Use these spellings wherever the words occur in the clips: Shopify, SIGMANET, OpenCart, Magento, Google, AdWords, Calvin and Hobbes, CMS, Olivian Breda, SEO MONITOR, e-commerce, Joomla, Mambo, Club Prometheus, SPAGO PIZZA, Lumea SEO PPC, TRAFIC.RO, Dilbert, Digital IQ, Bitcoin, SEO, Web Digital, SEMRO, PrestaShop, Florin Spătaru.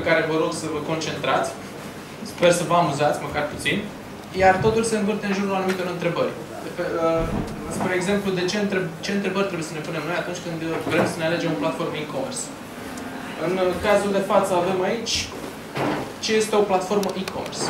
pe care vă rog să vă concentrați. Sper să vă amuzați, măcar puțin. Iar totul se învârte în jurul anumitor întrebări. Spre exemplu, de ce întrebări trebuie să ne punem noi atunci când vrem să ne alegem o platformă e-commerce? În cazul de față avem aici ce este o platformă e-commerce.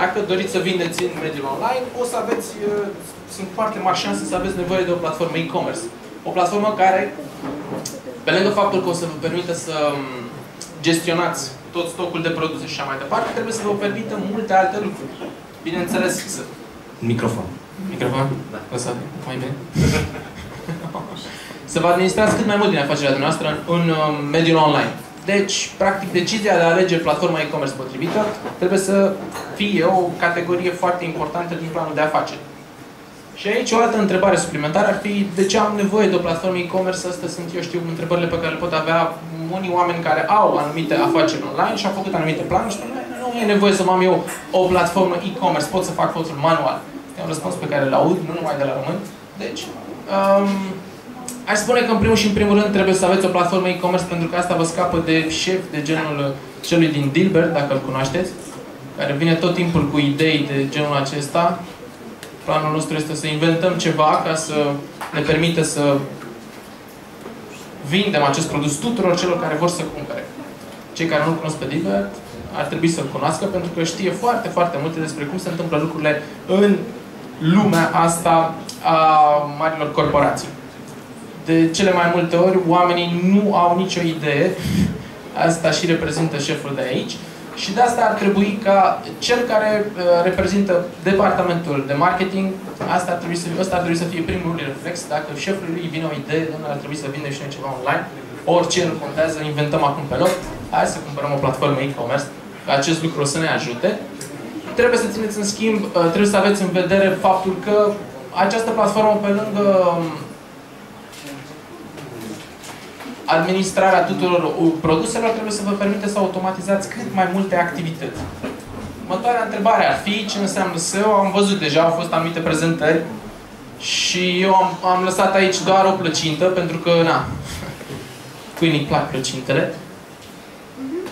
Dacă doriți să vindeți în mediul online, o să aveți, sunt foarte mari șanse să aveți nevoie de o platformă e-commerce. O platformă care, pe lângă faptul că o să vă permită să gestionați tot stocul de produse și așa mai departe, trebuie să vă permită multe alte lucruri. Bineînțeles, să... Microfon. Microfon? Da. O să... mai bine? Să vă administrați cât mai mult din afacerea dumneavoastră în mediul online. Deci, practic, decizia de a alege platforma e-commerce potrivită trebuie să fie o categorie foarte importantă din planul de afaceri. Și aici o altă întrebare suplimentară ar fi de ce am nevoie de o platformă e-commerce? Astea sunt, eu știu, întrebările pe care le pot avea unii oameni care au anumite afaceri online și au făcut anumite planuri și nu e nevoie să am eu o platformă e-commerce, pot să fac totul manual. E un răspuns pe care îl aud, nu numai de la români. Deci, aș spune că în primul și în primul rând trebuie să aveți o platformă e-commerce pentru că asta vă scapă de șef de genul celui din Dilbert, dacă îl cunoașteți, care vine tot timpul cu idei de genul acesta. Planul nostru este să inventăm ceva ca să ne permită să vindem acest produs tuturor celor care vor să cumpere. Cei care nu-l cunosc pe Dilbert ar trebui să-l cunoască pentru că știe foarte, foarte multe despre cum se întâmplă lucrurile în lumea asta a marilor corporații. De cele mai multe ori, oamenii nu au nicio idee. Asta și reprezintă șeful de aici. Și de asta ar trebui ca cel care reprezintă departamentul de marketing, asta ar trebui să fie primul reflex. Dacă șeful lui vine o idee, domnule, ar trebui să vindem și noi ceva online, orice nu contează, inventăm acum pe loc, hai să cumpărăm o platformă e-commerce, acest lucru o să ne ajute. Trebuie să țineți în schimb, trebuie să aveți în vedere faptul că această platformă, pe lângă administrarea tuturor produselor, trebuie să vă permite să automatizați cât mai multe activități. Următoarea întrebare ar fi ce înseamnă SEO. Am văzut deja, au fost anumite prezentări și eu am lăsat aici doar o plăcintă, pentru că, na, câinii plac plăcintele.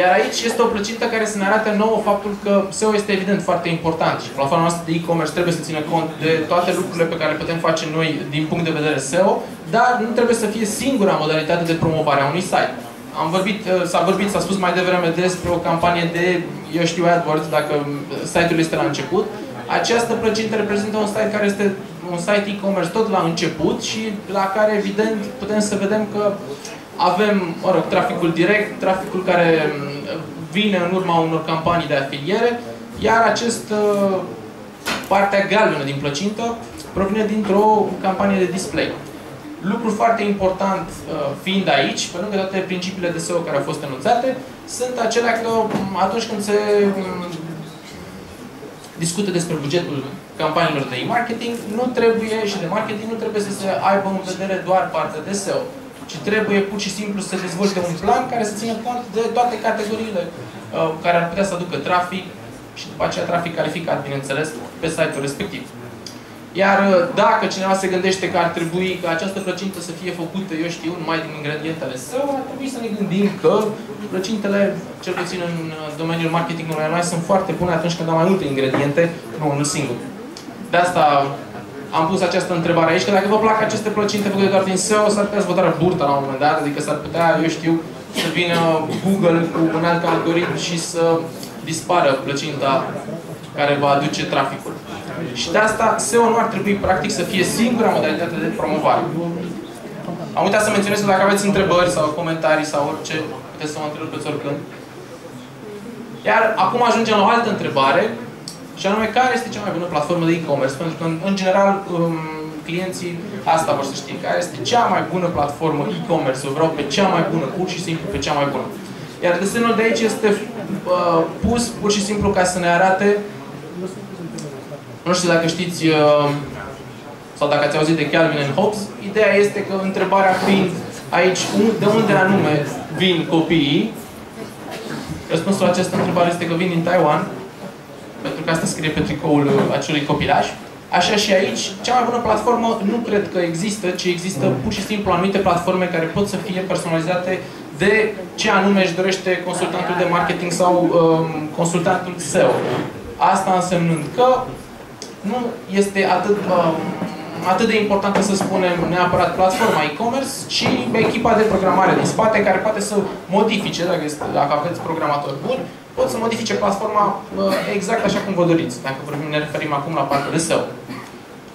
Iar aici este o plăcintă care să ne arate nouă faptul că SEO este evident foarte important și platforma noastră de e-commerce trebuie să țină cont de toate lucrurile pe care le putem face noi din punct de vedere SEO, dar nu trebuie să fie singura modalitate de promovare a unui site. S-a spus mai devreme despre o campanie de, eu știu, AdWords, dacă site-ul este la început. Această plăcintă reprezintă un site care este un site e-commerce tot la început și la care, evident, putem să vedem că avem, mă rog, traficul direct, traficul care vine în urma unor campanii de afiliere, iar această partea galbenă din plăcintă provine dintr-o campanie de display. Lucru foarte important fiind aici, pe lângă toate principiile de SEO care au fost enunțate, sunt acelea că atunci când se discută despre bugetul campaniilor de e-marketing, nu trebuie să aibă în vedere doar partea de SEO, ci trebuie pur și simplu să dezvolte un plan care să țină cont de toate categoriile care ar putea să aducă trafic și după aceea trafic calificat, bineînțeles, pe site-ul respectiv. Iar dacă cineva se gândește că ar trebui ca această plăcintă să fie făcută, eu știu, numai din ingredientele său, ar trebui să ne gândim că plăcintele, cel puțin în domeniul marketingului online, sunt foarte bune atunci când au mai multe ingrediente, nu unul singur. De asta am pus această întrebare aici, că dacă vă plac aceste plăcinte făcute doar din SEO, s-ar putea să vă doară burta la un moment dat, adică s-ar putea, eu știu, să vină Google cu un alt algoritm și să dispară plăcinta care va aduce traficul. Și de asta SEO nu ar trebui, practic, să fie singura modalitate de promovare. Am uitat să menționez că dacă aveți întrebări sau comentarii sau orice, puteți să mă întrerupeți oricând. Iar acum ajungem la o altă întrebare, și anume, care este cea mai bună platformă de e-commerce? Pentru că, în general, clienții asta vor să știe. Care este cea mai bună platformă e-commerce? Eu vreau pe cea mai bună, pur și simplu pe cea mai bună. Iar desenul de aici este pus pur și simplu ca să ne arate... Nu știu dacă știți sau dacă ați auzit de Calvin and Hobbes. Ideea este că întrebarea fiind aici, de unde anume vin copiii? Răspunsul la această întrebare este că vin din Taiwan. Pentru că asta scrie pe tricoul acelui copilaj. Așa și aici, cea mai bună platformă nu cred că există, ci există pur și simplu anumite platforme care pot să fie personalizate de ce anume își dorește consultantul de marketing sau consultantul SEO. Asta însemnând că nu este atât, atât de importantă, să spunem, neapărat platforma e-commerce, ci echipa de programare din spate, care poate să modifice, dacă aveți programator bun, pot să modifice platforma exact așa cum vă doriți, dacă ne referim acum la partea de SEO.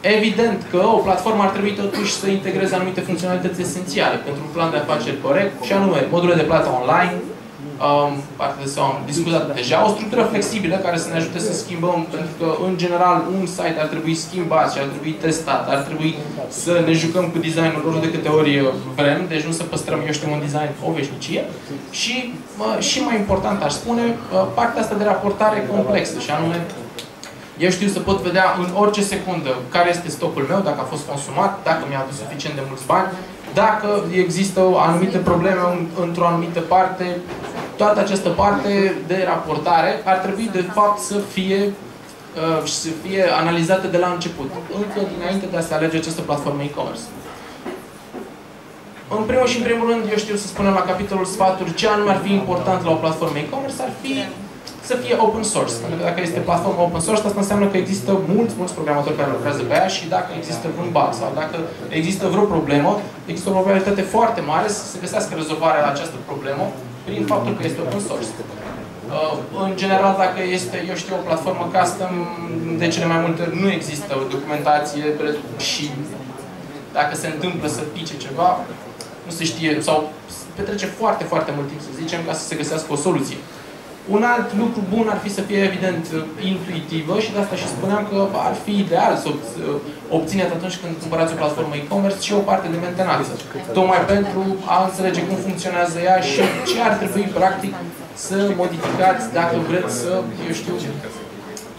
Evident că o platformă ar trebui totuși să integreze anumite funcționalități esențiale pentru un plan de afaceri corect, și anume modurile de plată online, partea de SEO am discutat deja, o structură flexibilă care să ne ajute să schimbăm, pentru că, în general, un site ar trebui schimbat și ar trebui testat, ar trebui să ne jucăm cu designul lor de câte ori vrem, deci nu să păstrăm, eu știu, un design o veșnicie. Și, și mai important, aș spune, partea asta de raportare complexă, și anume, eu știu să pot vedea în orice secundă care este stocul meu, dacă a fost consumat, dacă mi-a adus suficient de mulți bani, dacă există anumite probleme într-o anumită parte. Toată această parte de raportare ar trebui, de fapt, să fie analizată de la început, încă dinainte de a se alege această platformă e-commerce. În primul și în primul rând, eu știu să spunem la capitolul sfaturi, ce anume ar fi important la o platformă e-commerce ar fi să fie open source. Pentru că dacă este platformă open source, asta înseamnă că există mulți programatori care lucrează pe ea, și dacă există vreun bug sau dacă există vreo problemă, există o probabilitate foarte mare să se găsească rezolvarea la această problemă prin faptul că este open source. În general, dacă este, eu știu, o platformă custom, de cele mai multe ori nu există o documentație și dacă se întâmplă să pice ceva, nu se știe, sau petrece foarte, foarte mult timp, să zicem, ca să se găsească o soluție. Un alt lucru bun ar fi să fie, evident, intuitivă, și de asta și spuneam că ar fi ideal să obțineți atunci când cumpărați o platformă e-commerce și o parte de mentenanță. Tocmai pentru a înțelege cum funcționează ea și ce ar trebui, practic, să modificați dacă vreți să, eu știu,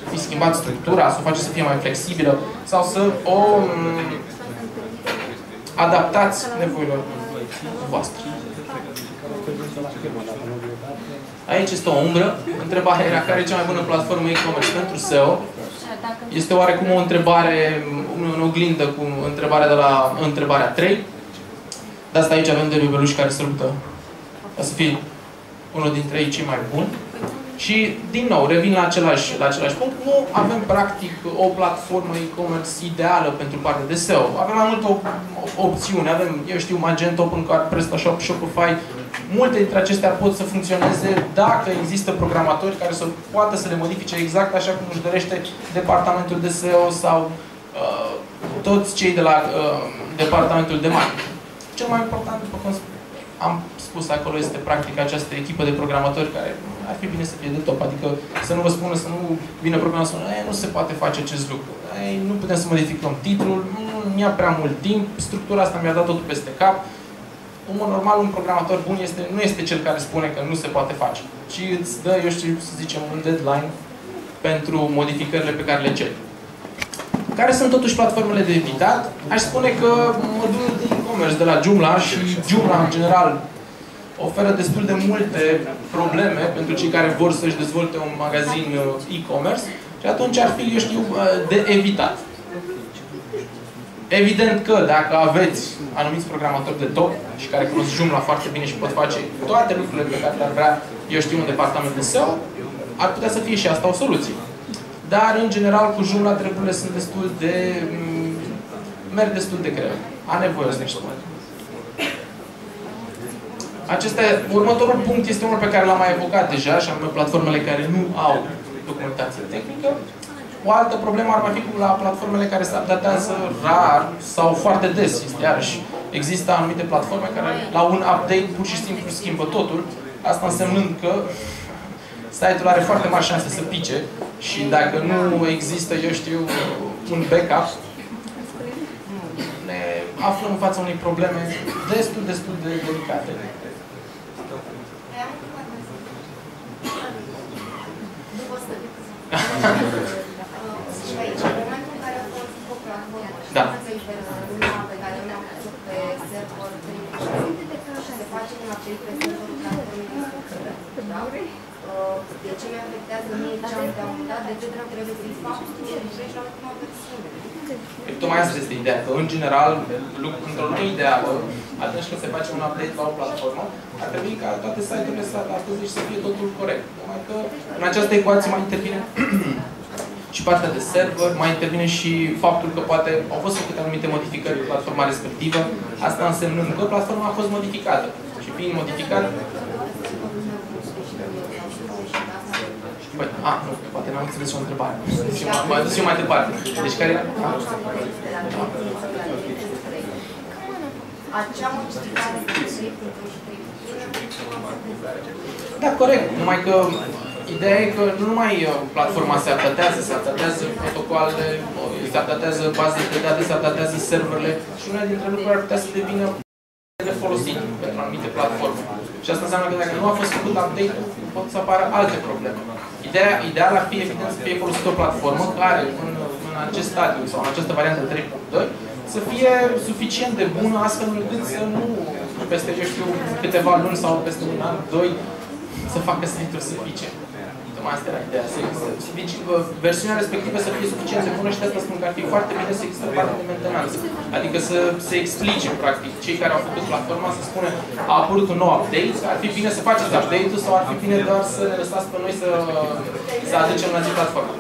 fi schimbat structura, să o faceți să fie mai flexibilă sau să o adaptați nevoilor voastre. Aici este o umbră. Întrebarea era care e cea mai bună platformă e-commerce pentru SEO. Este oarecum o întrebare, o oglindă cu întrebarea de la întrebarea 3. De asta aici avem de bebeluși care se luptă ca să fie unul dintre ei cei mai buni. Și, din nou, revin la același punct. Nu avem, practic, o platformă e-commerce ideală pentru partea de SEO. Avem mai multe opțiuni. Avem, eu știu, Magento, OpenCart, PrestaShop, Shopify. Multe dintre acestea pot să funcționeze dacă există programatori care să poată să le modifice exact așa cum își dorește departamentul de SEO sau toți cei de la departamentul de marketing. Cel mai important, după cum am spus acolo, este practic această echipă de programatori care ar fi bine să fie de top. Adică să nu vă spună, să nu vină programatorul să spună, nu se poate face acest lucru, nu putem să modificăm titlul, nu ia prea mult timp, structura asta mi-a dat totul peste cap. Omul normal, un programator bun, nu este cel care spune că nu se poate face, ci îți dă, eu știu, să zicem, un deadline pentru modificările pe care le ceri. Care sunt totuși platformele de evitat? Aș spune că modulul de e-commerce de la Joomla, și Joomla în general, oferă destul de multe probleme pentru cei care vor să-și dezvolte un magazin e-commerce, și atunci ar fi, eu știu, de evitat. Evident că dacă aveți anumiți programatori de top și care cunosc Joomla foarte bine și pot face toate lucrurile pe care le-ar vrea, eu știu, un departament de SEO, ar putea să fie și asta o soluție. Dar, în general, cu Joomla treburile sunt destul de... merg destul de greu. A nevoie să ne spun. Următorul punct este unul pe care l-am mai evocat deja, și anume platformele care nu au documentație tehnică. O altă problemă ar mai fi la platformele care se updatează rar sau foarte des. Iarăși, există anumite platforme care la un update pur și simplu schimbă totul. Asta însemnând că site-ul are foarte mari șanse să pice și dacă nu există, eu știu, un backup, ne aflăm în fața unei probleme destul de delicate. Aici, în momentul în care a fost o platformă și față internațională pe care mi-am pus pe server, se face un update pe serverul platformei? de ce mi afectează mie, ce am dat, de ce trebuie să-i fac, să-i rijești la ultima persoană. Tocmai asta este ideea, că în general, într-o lume ideală, atunci când se face un update la o platformă, ar trebui ca toate site-urile să adapteze și să fie totul corect. Numai că în această ecuație mai intervine și partea de server, mai intervine și faptul că poate au fost făcute anumite modificări pe platforma respectivă, asta însemnând că platforma a fost modificată. Și fiind modificată, a, nu, poate n-am înțeles o întrebare. M-a dus eu mai departe. Deci care era? Da, corect. Numai că ideea e că nu numai platforma se updatează, se updatează protocoalele, se updatează bazele de date, se updatează serverele și una dintre lucruri ar putea să devină folosit pentru anumite platforme. Și asta înseamnă că dacă nu a fost făcut update-ul, pot să apară alte probleme. Ideal ar fi, evident, să fie folosită o platformă care, în acest stadiu sau în această variantă 3.2, să fie suficient de bună, astfel încât să nu peste, eu știu, câteva luni sau peste un an, doi, să facă site-uri să pice. Asta era ideea. Versiunea respectivă să fie suficient de bună și de asta spun că ar fi foarte bine să există parte de mentenanță. Adică să se explice, practic, cei care au făcut platforma să spună a apărut un nou update, ar fi bine să faceți update-ul sau ar fi bine doar să ne lăsați pe noi să aducem la zi platforma.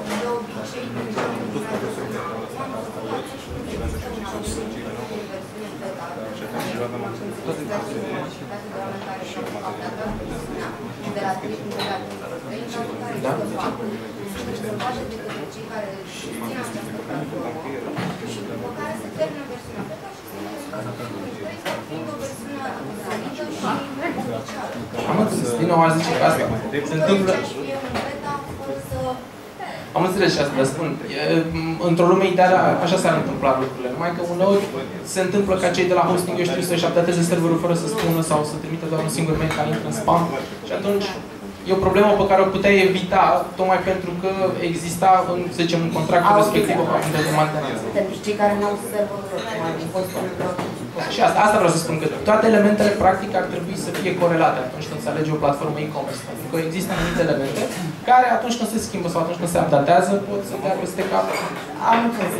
Da? Am înțeles, din nou aș zice că asta se întâmplă. Am înțeles și asta, dar spun, într-o lume ideală, așa s-ar întâmpla lucrurile. Numai că uneori se întâmplă ca cei de la hosting, eu știu, să-și updateze serverul fără să spună sau să trimite doar un singur mail care intră în spam. Și atunci e o problemă pe care o puteai evita, tocmai pentru că exista, să zicem, un contract respectiv pe partea de mantenanță. Pentru cei care nu au serverul, și asta vreau să spun, că toate elementele, practic, ar trebui să fie corelate atunci când se alege o platformă e-commerce. Pentru că există anumite elemente care, atunci când se schimbă sau atunci când se updatează, pot să dea peste cap. Am înțeles.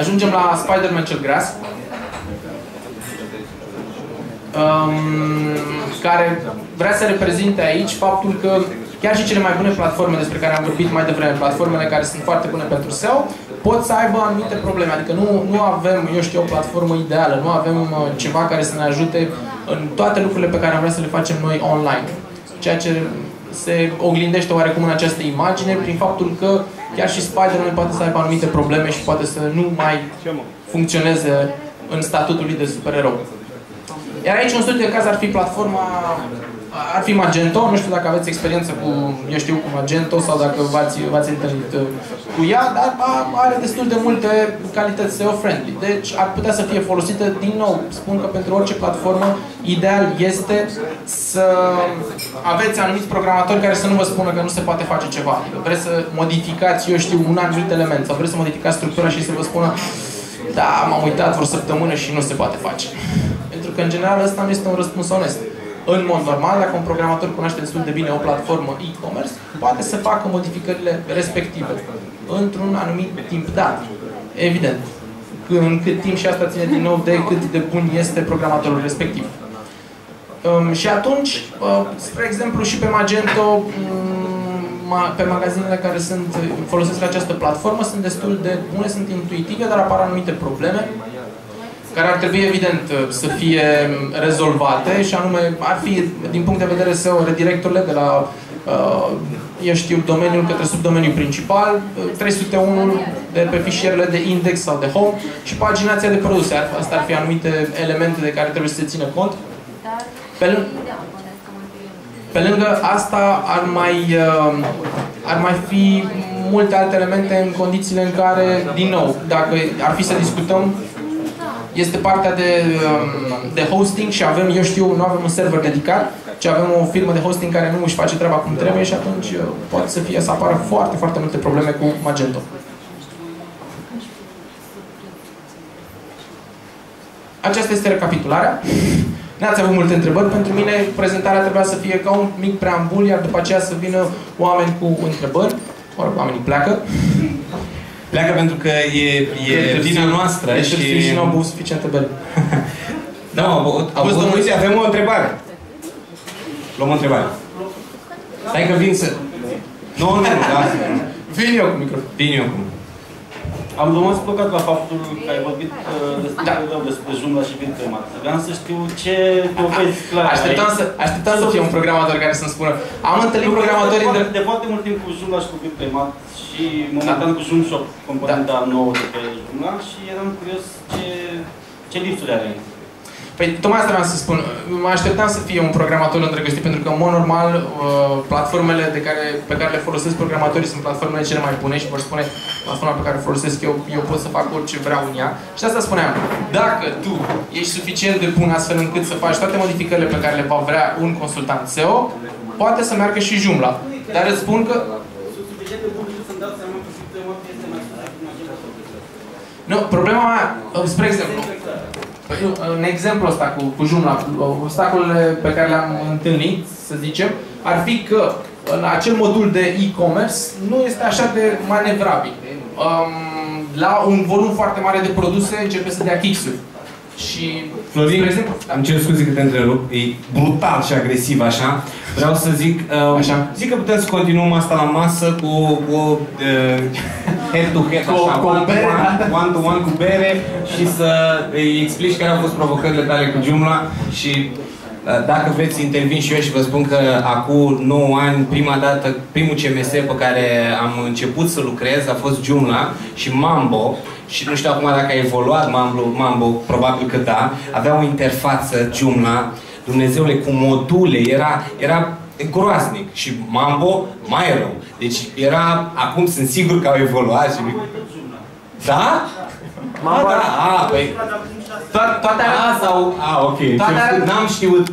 Ajungem la Spider-Man cel gras. Care vrea să reprezinte aici faptul că chiar și cele mai bune platforme despre care am vorbit mai devreme, platformele care sunt foarte bune pentru SEO, pot să aibă anumite probleme. Adică nu avem, eu știu, o platformă ideală, nu avem ceva care să ne ajute în toate lucrurile pe care am vrea să le facem noi online. Ceea ce se oglindește oarecum în această imagine prin faptul că chiar și Spider-Man poate să aibă anumite probleme și poate să nu mai funcționeze în statutul lui de supererou. Iar aici un studiu de caz ar fi Magento, nu știu dacă aveți experiență cu, eu știu, cu Magento sau dacă v-ați întâlnit cu ea, dar are destul de multe calități SEO-friendly. Deci ar putea să fie folosită, din nou, spun că pentru orice platformă, ideal este să aveți anumiți programatori care să nu vă spună că nu se poate face ceva. Adică vreți să modificați, eu știu, un anumit element sau vreți să modificați structura și să vă spună da, m-am uitat vreo săptămână și nu se poate face. Că în general ăsta nu este un răspuns onest. În mod normal, dacă un programator cunoaște destul de bine o platformă e-commerce, poate să facă modificările respective într-un anumit timp dat. Evident. În cât timp și asta ține din nou de cât de bun este programatorul respectiv. Și atunci, spre exemplu, și pe Magento, pe magazinele care folosesc această platformă, sunt destul de bune, sunt intuitive, dar apar anumite probleme care ar trebui, evident, să fie rezolvate și anume, ar fi, din punct de vedere SEO, redirecturile de la, eu știu, domeniul către subdomeniul principal, 301 de pe fișierele de index sau de home și paginația de produse. Asta ar fi anumite elemente de care trebuie să se țină cont. Pe lângă asta, ar mai fi multe alte elemente în condițiile în care, din nou, dacă ar fi să discutăm, este partea de hosting și avem, eu știu, nu avem un server dedicat, ci avem o firmă de hosting care nu își face treaba cum trebuie și atunci poate să apară foarte, foarte multe probleme cu Magento. Aceasta este recapitularea. N-ați avut multe întrebări. Pentru mine, prezentarea trebuia să fie ca un mic preambul, iar după aceea să vină oameni cu întrebări. Or, oamenii pleacă. Pleacă pentru că e vina noastră și nu au avut suficientă bere. Da, au fost domnului, avem o întrebare. Luăm o întrebare. Stai că vin să... Nu, da. Vin eu cu microfonul. Am rămas blocat la faptul că ai vorbit destul de rău despre Joomla și Bitcoin. Vreau să știu ce dovezi clare. Așteptam să fie un programator care să-mi spună. Am întâlnit programatorii de foarte mult timp cu Joomla și cu Bitcoin și momentan cu Joomla Shop, componenta nouă de pe Joomla, și eram curios ce lipsuri are. Păi, tocmai asta vreau să spun. Mă așteptam să fie un programator îndrăgostit, pentru că, în mod normal, platformele pe care le folosesc programatorii sunt platformele cele mai bune și vor spune platforma pe care o folosesc eu pot să fac orice vreau în ea. Și asta spuneam. Dacă tu ești suficient de bun astfel încât să faci toate modificările pe care le va vrea un consultant SEO, poate să meargă și Joomla. Dar îți spun că... Nu, problema mea, spre exemplu, în exemplu ăsta cu Joomla, obstacolele pe care le-am întâlnit, să zicem, ar fi că în acel modul de e-commerce nu este așa de manevrabil. La un volum foarte mare de produse începe să dea kick-uri. Și, Florin, spre exemplu, îmi cer scuze că te întrerup, e brutal și agresiv așa. Vreau să zic, zic că putem să continuăm asta la masă cu head-to-head, așa, one-to-one cu bere și să îi explici care au fost provocările tale cu Joomla și dacă vreți intervin și eu și vă spun că acum 9 ani, prima dată, primul CMS pe care am început să lucrez a fost Joomla și Mambo. Și nu știu acum dacă a evoluat Mambo, probabil că da. Avea o interfață Joomla, Dumnezeule, cu module, era groaznic. Și Mambo, mai rău. Deci era, acum sunt sigur că au evoluat și... Da? Mambo, da, păi... Toate n-am știut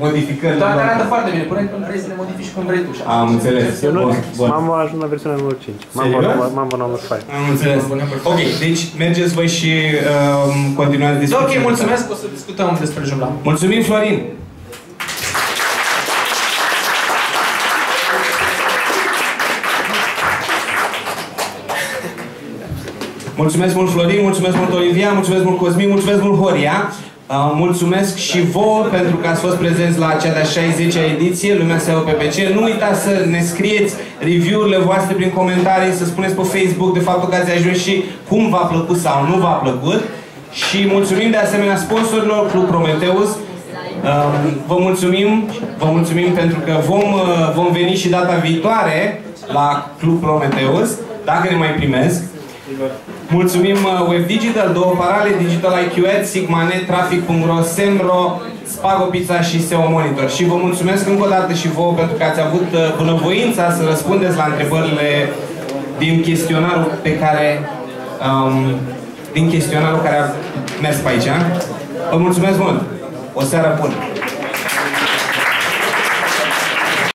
modificările. Toate arată foarte bine, până când vrei să le modifici cum vrei tu. Am înțeles. Mambo a ajuns la versiunea numărul 5. Mambo numărul 5. Am înțeles. Ok, deci mergeți voi și continuați discuția. Ok, mulțumesc, o să discutăm despre Joomla. Mulțumim, Florin! Mulțumesc mult, Florin, mulțumesc mult, Olivia, mulțumesc mult, Cosmin, mulțumesc mult, Horia. Mulțumesc și vouă pentru că ați fost prezenți la cea de-a 60-a ediție, Lumea SEO PPC. Nu uitați să ne scrieți review-urile voastre prin comentarii, să spuneți pe Facebook de faptul că ați ajuns și cum v-a plăcut sau nu v-a plăcut. Și mulțumim de asemenea sponsorilor, Club Prometheus. Vă mulțumim pentru că vom veni și data viitoare la Club Prometheus, dacă ne mai primesc. Mulțumim Web Digital, două parale, Digital IQ, SIGMANET, TRAFIC.RO, SEMRO, SPAGO PIZZA și SEO MONITOR. Și vă mulțumesc încă o dată și vouă pentru că ați avut bunăvoința să răspundeți la întrebările din chestionarul care a mers pe aici. Vă mulțumesc mult! O seară bună!